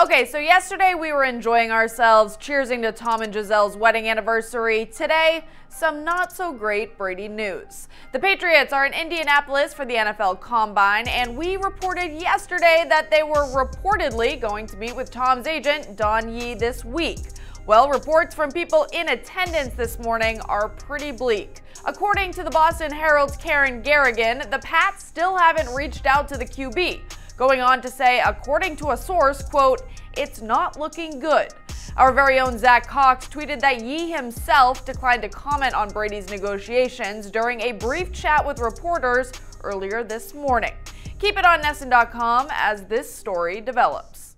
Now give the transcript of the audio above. Okay, so yesterday we were enjoying ourselves, cheersing to Tom and Giselle's wedding anniversary. Today, some not so great Brady news. The Patriots are in Indianapolis for the NFL Combine, and we reported yesterday that they were reportedly going to meet with Tom's agent, Don Yee, this week. Well, reports from people in attendance this morning are pretty bleak. According to the Boston Herald's Karen Garrigan, the Pats still haven't reached out to the QB. Going on to say, according to a source, quote, "It's not looking good." Our very own Zach Cox tweeted that Yee himself declined to comment on Brady's negotiations during a brief chat with reporters earlier this morning. Keep it on Nesson.com as this story develops.